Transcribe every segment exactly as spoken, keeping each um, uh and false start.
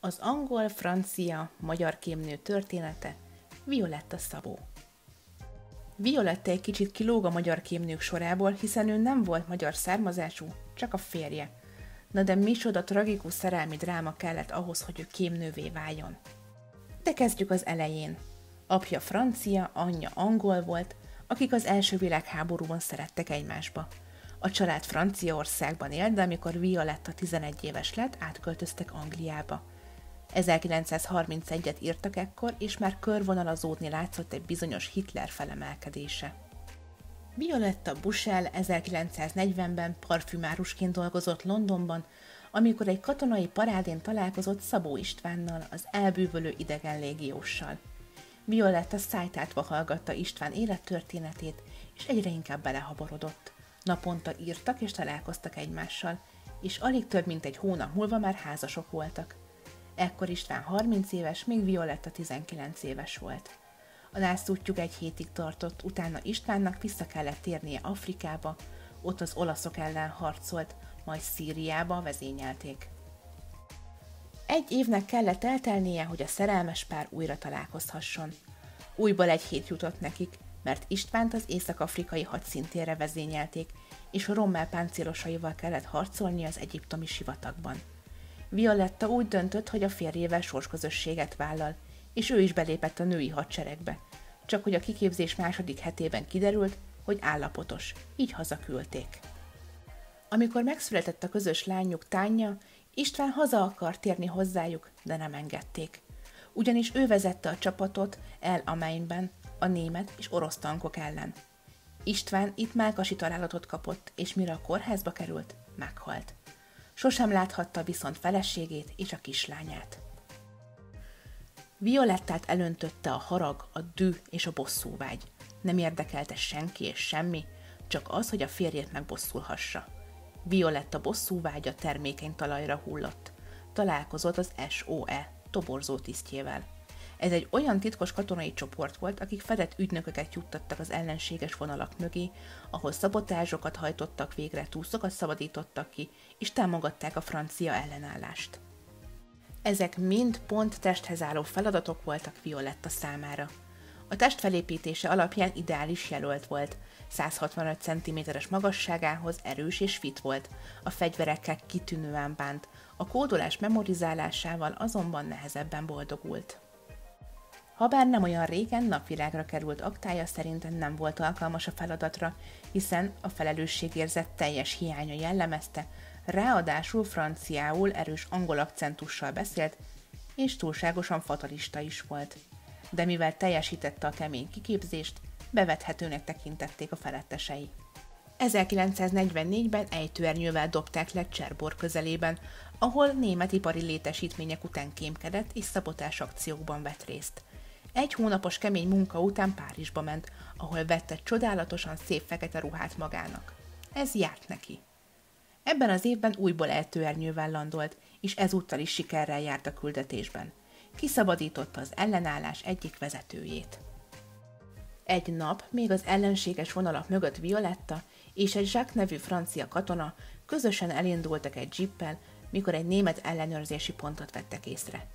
Az angol-francia-magyar kémnő története, Violette Szabó. Violette egy kicsit kilóg a magyar kémnők sorából, hiszen ő nem volt magyar származású, csak a férje. Na de micsoda tragikus szerelmi dráma kellett ahhoz, hogy ő kémnővé váljon. De kezdjük az elején. Apja francia, anyja angol volt, akik az első világháborúban szerettek egymásba. A család Franciaországban élt, de amikor Violetta tizenegy éves lett, átköltöztek Angliába. ezerkilencszázharmincegyet írtak ekkor, és már körvonalazódni látszott egy bizonyos Hitler felemelkedése. Violetta Bushell ezerkilencszáznegyvenben parfümárusként dolgozott Londonban, amikor egy katonai parádén találkozott Szabó Istvánnal, az elbűvölő idegen légióssal. Violetta szájtátva hallgatta István élettörténetét, és egyre inkább belehaborodott. Naponta írtak és találkoztak egymással, és alig több mint egy hónap múlva már házasok voltak. Ekkor István harminc éves, még Violetta tizenkilenc éves volt. A lászútjuk egy hétig tartott, utána Istvánnak vissza kellett térnie Afrikába, ott az olaszok ellen harcolt, majd Szíriába vezényelték. Egy évnek kellett eltelnie, hogy a szerelmes pár újra találkozhasson. Újból egy hét jutott nekik, mert Istvánt az észak-afrikai hadszíntérre vezényelték, és a rommel páncélosaival kellett harcolni az egyiptomi sivatagban. Violetta úgy döntött, hogy a férjével sorsközösséget vállal, és ő is belépett a női hadseregbe, csak hogy a kiképzés második hetében kiderült, hogy állapotos, így hazaküldték. Amikor megszületett a közös lányuk, Tánja, István haza akart térni hozzájuk, de nem engedték. Ugyanis ő vezette a csapatot El Ameinben, a német és orosz tankok ellen. István itt mákasi találatot kapott, és mire a kórházba került, meghalt. Sosem láthatta viszont feleségét és a kislányát. Violettát elöntötte a harag, a düh és a bosszúvágy. Nem érdekelte senki és semmi, csak az, hogy a férjét megbosszulhassa. Violetta bosszúvágya termékeny talajra hullott. Találkozott az es o e toborzó tisztjével. Ez egy olyan titkos katonai csoport volt, akik fedett ügynököket juttattak az ellenséges vonalak mögé, ahol szabotázsokat hajtottak végre, túszokat szabadítottak ki, és támogatták a francia ellenállást. Ezek mind pont testhez álló feladatok voltak Violetta számára. A test felépítése alapján ideális jelölt volt, száz hatvanöt centiméteres magasságához erős és fit volt, a fegyverekkel kitűnően bánt, a kódolás memorizálásával azonban nehezebben boldogult. Habár nem olyan régen napvilágra került aktája, szerintem nem volt alkalmas a feladatra, hiszen a felelősségérzet teljes hiánya jellemezte, ráadásul franciául erős angol akcentussal beszélt, és túlságosan fatalista is volt. De mivel teljesítette a kemény kiképzést, bevethetőnek tekintették a felettesei. ezerkilencszáznegyvennégyben ejtőernyővel dobták le Cherbourg közelében, ahol német ipari létesítmények után kémkedett és szabotás akciókban vett részt. Egy hónapos kemény munka után Párizsba ment, ahol vett egy csodálatosan szép fekete ruhát magának. Ez járt neki. Ebben az évben újból ejtőernyővel landolt, és ezúttal is sikerrel járt a küldetésben. Kiszabadította az ellenállás egyik vezetőjét. Egy nap még az ellenséges vonalak mögött Violetta és egy Jacques nevű francia katona közösen elindultak egy dzsippel, mikor egy német ellenőrzési pontot vettek észre.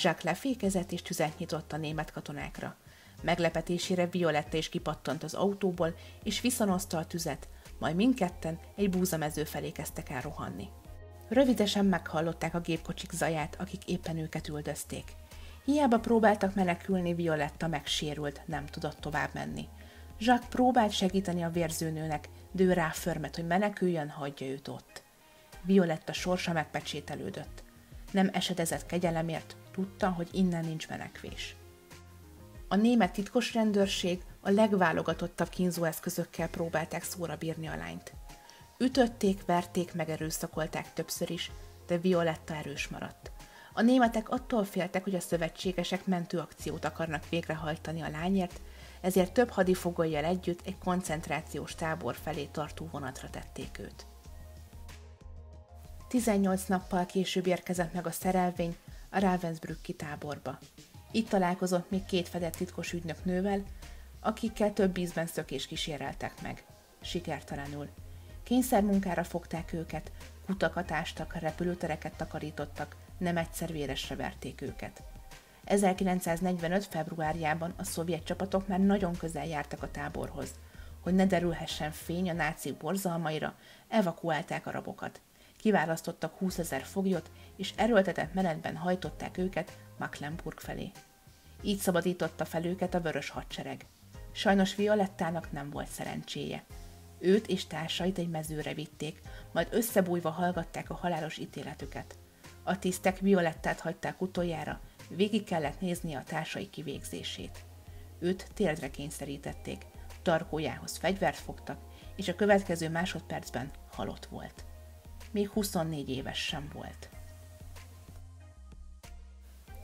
Jacques lefékezett és tüzet nyitott a német katonákra. Meglepetésére Violetta is kipattant az autóból, és visszanoszta a tüzet, majd mindketten egy búzamező felé kezdtek el rohanni. Rövidesen meghallották a gépkocsik zaját, akik éppen őket üldözték. Hiába próbáltak menekülni, Violetta megsérült, nem tudott tovább menni. Jacques próbált segíteni a vérzőnőnek, de ő ráförmet, hogy meneküljön, hagyja őt ott. Violetta sorsa megpecsételődött. Nem esedezett kegyelemért, tudta, hogy innen nincs menekvés. A német titkos rendőrség a legválogatottabb kínzóeszközökkel próbálták szóra bírni a lányt. Ütötték, verték, megerőszakolták többször is, de Violetta erős maradt. A németek attól féltek, hogy a szövetségesek mentőakciót akarnak végrehajtani a lányért, ezért több hadifogolyjal együtt egy koncentrációs tábor felé tartó vonatra tették őt. tizennyolc nappal később érkezett meg a szerelvény a Ravensbrücki táborba. Itt találkozott még két fedett titkos ügynök nővel, akikkel több ízben szökés kíséreltek meg. Sikertelenül. Kényszermunkára fogták őket, kutakat ástak, repülőtereket takarítottak, nem egyszer véresre verték őket. ezerkilencszáznegyvenöt. februárjában a szovjet csapatok már nagyon közel jártak a táborhoz. Hogy ne derülhessen fény a nácik borzalmaira, evakuálták a rabokat. Kiválasztottak húszezer foglyot, és erőltetett menetben hajtották őket Mecklenburg felé. Így szabadította fel őket a vörös hadsereg. Sajnos Violettának nem volt szerencséje. Őt és társait egy mezőre vitték, majd összebújva hallgatták a halálos ítéletüket. A tisztek Violettát hagyták utoljára, végig kellett néznie a társai kivégzését. Őt térdre kényszerítették, tarkójához fegyvert fogtak, és a következő másodpercben halott volt. Még huszonnégy éves sem volt.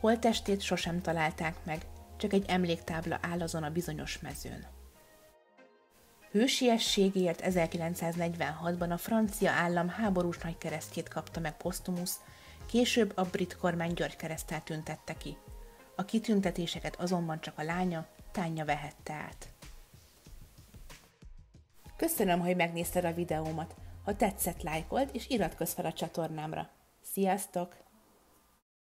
Holttestét sosem találták meg, csak egy emléktábla áll azon a bizonyos mezőn. Hősiességéért ezerkilencszáznegyvenhatban a francia állam háborús nagykeresztjét kapta meg posztumusz, később a brit kormány György Kereszttel tüntette ki. A kitüntetéseket azonban csak a lánya, Tánja vehette át. Köszönöm, hogy megnézted a videómat! Ha tetszett, lájkold és iratkozz fel a csatornámra. Sziasztok!